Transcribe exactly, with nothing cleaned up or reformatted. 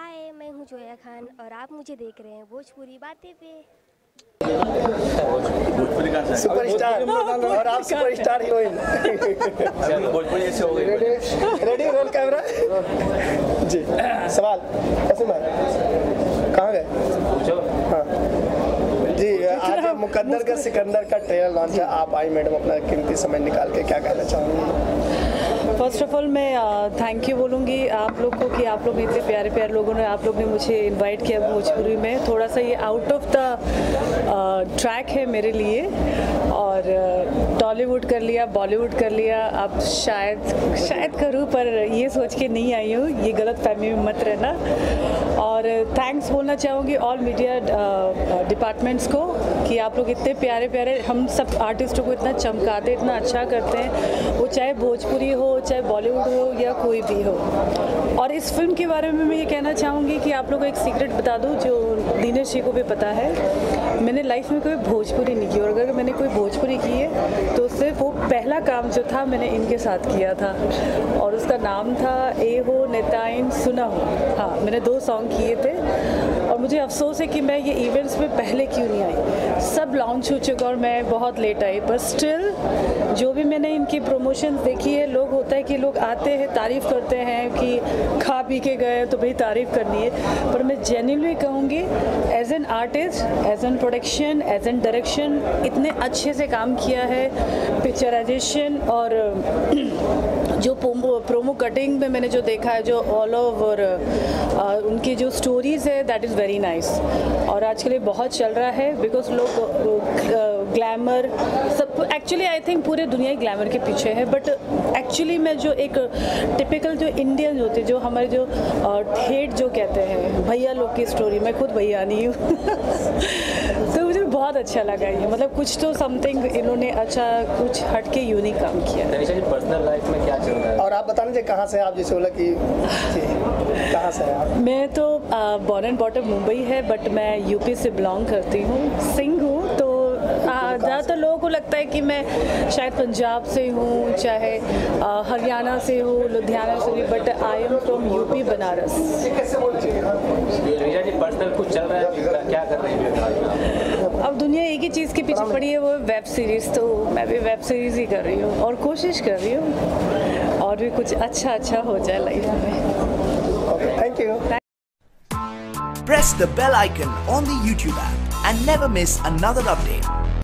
हाय, मैं हूँ जोया खान और आप मुझे देख रहे हैं भोजपुरी बातें पे। भोजपुरी का सुपरस्टार और आप सुपरस्टार हीरोइन। भोजपुरी ऐसे हो गई। Ready, roll camera. जी सवाल कैसे मार, कहाँ गए? हाँ जी, आज मुकद्दर का सिकंदर का ट्रेलर लॉन्च है। आप आई मैडम, अपना कीमती समय निकाल के क्या कहना चाहूँगी? फर्स्ट ऑफ ऑल मैं थैंक यू बोलूँगी आप लोग को कि आप लोग इतने प्यारे प्यारे लोगों ने आप लोग ने मुझे इनवाइट किया भोजपुरी में। थोड़ा सा ये आउट ऑफ द ट्रैक है मेरे लिए, और टॉलीवुड कर लिया, बॉलीवुड कर लिया, अब शायद शायद करूँ पर ये सोच के नहीं आई हूँ, ये गलत फहमी में मत रहना। और थैंक्स बोलना चाहूँगी ऑल मीडिया डिपार्टमेंट्स को कि आप लोग इतने प्यारे प्यारे हम सब आर्टिस्टों को इतना चमकाते, इतना अच्छा करते हैं, वो चाहे भोजपुरी हो, चाहे बॉलीवुड हो या कोई भी हो। और इस फिल्म के बारे में मैं ये कहना चाहूँगी कि आप लोग को एक सीक्रेट बता दूँ जो दिनेश जी को भी पता है, मैंने लाइफ में कोई भोजपुरी नहीं की, और अगर मैंने कोई भोजपुरी की है तो सिर्फ वो पहला काम जो था मैंने इनके साथ किया था, और उसका नाम था ए हो नेताइन सुना हो। हाँ, मैंने दो सॉन्ग किए थे और मुझे अफसोस है कि मैं ये इवेंट्स में पहले क्यों नहीं आई। सब लॉन्च हो चुका और मैं बहुत लेट आई, पर स्टिल जो भी मैंने इनकी प्रमोशन देखी है, लोग होता है कि लोग आते हैं, तारीफ़ करते हैं कि खा पी के गए तो भाई तारीफ़ करनी है, पर मैं जेन्युइनली कहूँगी as an artist, as an production, as an direction इतने अच्छे से काम किया है, पिक्चराइजेशन और जो प्रोमो कटिंग में मैंने जो देखा है, जो ऑल ओवर उनकी जो स्टोरीज़ है, दैट इज़ वेरी नाइस। और आजकल ये बहुत चल रहा है बिकॉज लोग ग्लैमर सब, एक्चुअली आई थिंक पूरे दुनिया ग्लैमर के पीछे है, बट एक्चुअली मैं जो एक टिपिकल जो इंडियन होते, जो हमारे जो ठेठ जो कहते हैं भैया लोग की स्टोरी, मैं खुद भैया नहीं हूँ तो मुझे बहुत अच्छा लगा ये, मतलब कुछ तो समथिंग इन्होंने अच्छा कुछ हटके यूनिक काम किया। तनिशा जी, पर्सनल लाइफ में क्या चल रहा है और आप बताने से कहाँ से आप, जैसे बोला कि कहाँ से आप? मैं तो बॉर्न एंड बॉटम मुंबई है, बट मैं यूपी से बिलोंग करती हूँ, सिंह हूँ, तो ज़्यादातर लोगों को लगता है कि मैं शायद पंजाब से हूँ, चाहे हरियाणा से हूँ, लुधियाना से हूँ, but I am from UP Banaras. Personal कुछ चल रहा है, क्या कर रहे हैं? अब दुनिया एक ही चीज़ के पीछे पड़ी है, वो वेब सीरीज़, तो मैं भी वेब सीरीज़ ही कर रही हूँ और कोशिश कर रही हूँ और भी कुछ अच्छा अच्छा हो जाए लाइफ में। Thank you. Press the bell icon on the YouTube app and never miss another update.